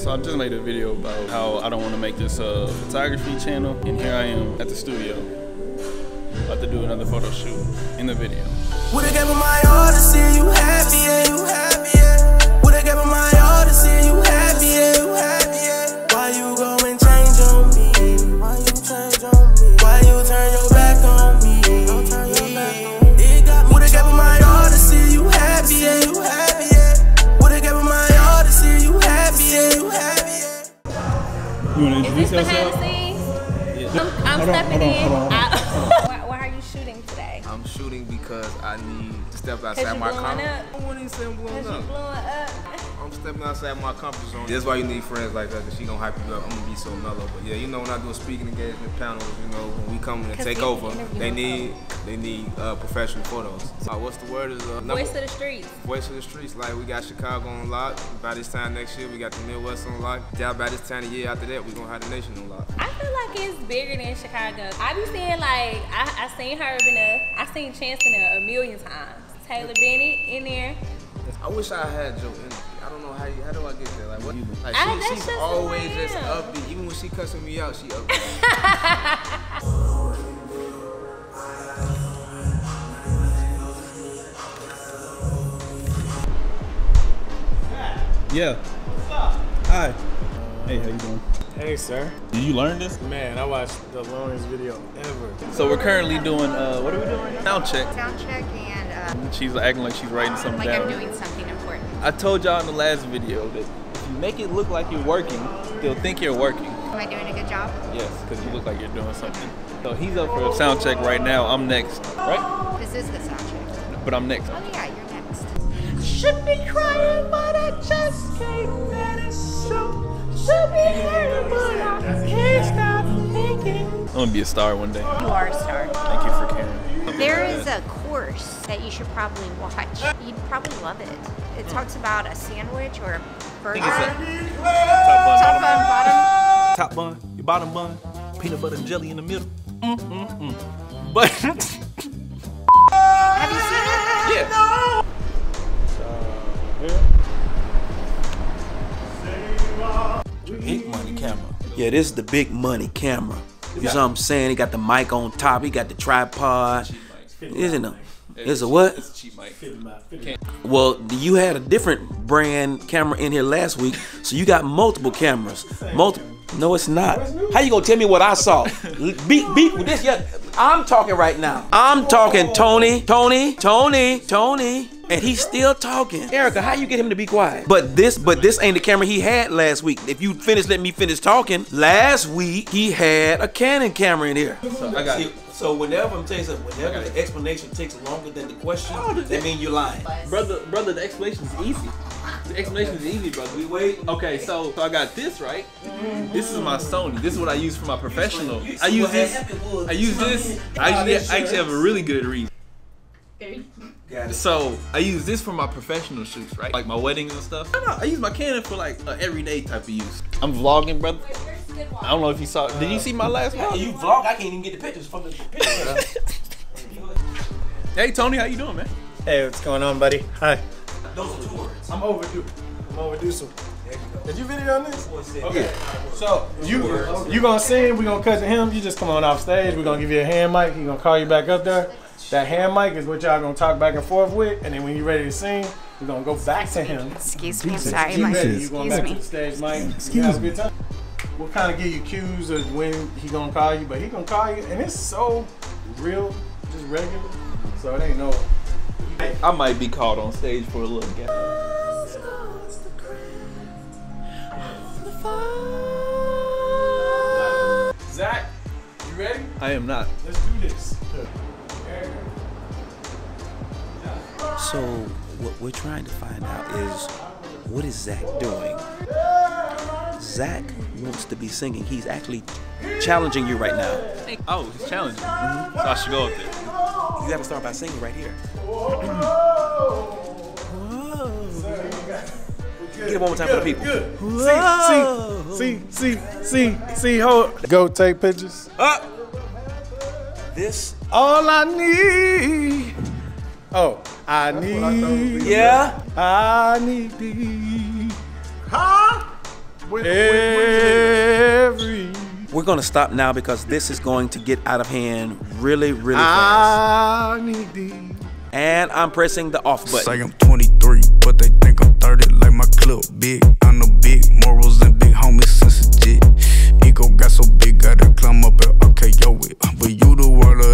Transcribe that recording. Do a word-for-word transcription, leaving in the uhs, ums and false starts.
So I just made a video about how I don't want to make this a photography channel, and here I am at the studio, about to do another photo shoot in the video. Would I give my all to see you happy, yeah, you happy, yeah. Would I give my all to see you happy, yeah, you happy, yeah. Why you go and change on me? Why you change on me? Why you turn your back on me? Don't turn your back on me. It got me. Would I give my all to see you happy, yeah, you happy, yeah. Would I give my all to see you happy, yeah, you happy, yeah. You wanna introduce yourself? Yeah. I'm, I'm stepping in. Hold on, hold on. I'm shooting because I need to step outside my comfort zone. I wouldn't say I'm blowing up. up. I'm stepping outside my comfort zone. That's why you need friends like that, because she gonna hype you up. I'm gonna be so mellow. But yeah, you know, when I do a speaking engagement panels, you know, when we come in and take over, they need they need uh, professional photos. Uh, what's the word? Is uh, voice of the streets. Voice of the streets. Like we got Chicago on lock. By this time next year, we got the Midwest on lock. Down by this time of year after that, we gonna have the nation on lock. I feel like it's bigger than Chicago. I be seeing like I, I seen her in a. I seen Chance in there a million times. Taylor Bennett in there. I wish I had your energy. I don't know how you, how do I get there? Like what? Like she, I, she's always just upbeat. Even when she cussing me out, she upbeat. Yeah. What's up? Hi. Hey, how you doing? Hey, sir. Did you learn this? Man, I watched the longest video ever. So we're currently doing, uh, what are we doing right now? Sound check. Sound check and... Uh, she's acting like she's writing something like down. Like I'm doing something important. I told y'all in the last video that if you make it look like you're working, they'll think you're working. Am I doing a good job? Yes, because you look like you're doing something. So he's up for a sound check right now. I'm next, right? This is the sound check. But I'm next. Oh yeah, you're next. I should be crying, but I just can't let it show. Should be here, but I can't stop thinking. I'm gonna be a star one day. You are a star. Thank you for caring. There is a course that you should probably watch. You'd probably love it. It talks about a sandwich or a burger. Top bun, top bun, bottom. Top bun, your bottom bun, peanut butter and jelly in the middle. Mm, mm, mm. But have you seen it? Yeah. No. So, yeah. Big money camera. Yeah, this is the big money camera. You know what I'm saying? He got the mic on top. He got the tripod. Isn't it? It's a what? It's a cheap mic. Well, you had a different brand camera in here last week, so you got multiple cameras. Multiple. No, it's not. How you gonna tell me what I saw? Beat, beat with this. Yeah, I'm talking right now. I'm talking Tony, Tony, Tony, Tony. And he's still talking. Erica, how you get him to be quiet? But this, but this ain't the camera he had last week. If you finish, let me finish talking. Last week he had a Canon camera in here. So I got it. So whenever I'm telling you, whenever the explanation takes longer than the question, oh, that means you're lying, brother. Brother, the explanation is easy. The explanation is easy, brother. We wait. Okay, so, so I got this right. Mm-hmm. This is my Sony. This is what I use for my professional. I use this. I use this. I actually, I actually have a really good reason. So I use this for my professional shoots, right? Like my weddings and stuff. No, no, I use my Canon for like an everyday type of use. I'm vlogging, brother. I don't know if you saw. Did you see my last vlog? You vlog? I can't even get the pictures from the pictures. Hey, Tony, how you doing, man? Hey, what's going on, buddy? Hi. Those are two words. I'm overdue. I'm overdue, so. There you go. Did you video on this? Okay. So you you gonna sing? We gonna cut to him? You just come on off stage. We are gonna give you a hand mic. He gonna call you back up there. That hand mic is what y'all gonna talk back and forth with, and then when you're ready to sing, we're gonna go back to him. Excuse me, I'm sorry, Mike. Excuse me. You going back to the stage, Mike. Excuse me. We'll kind of give you cues of when he gonna call you, but he gonna call you, and it's so real, just regular, so it ain't no. I might be called on stage for a little game. Zach, you ready? I am not. Let's do this. So what we're trying to find out is, what is Zack doing? Zack wants to be singing. He's actually challenging you right now. Oh, he's challenging. Mm-hmm. So I should go up there. You gotta start by singing right here. Get it one more time for the people. Whoa. See, see, see, see, see, hold. Go take pictures. Up. This all I need Oh, I That's need. I yeah. About. I need thee. Huh? When, Every. We're gonna stop now because this is going to get out of hand really, really fast. I need thee. And I'm pressing the off button. Say I'm twenty-three, but they think I'm thirty. Like my club big, I know big morals and big homies sensitive. Ego got so big, gotta climb up and okay yo it. But you the world.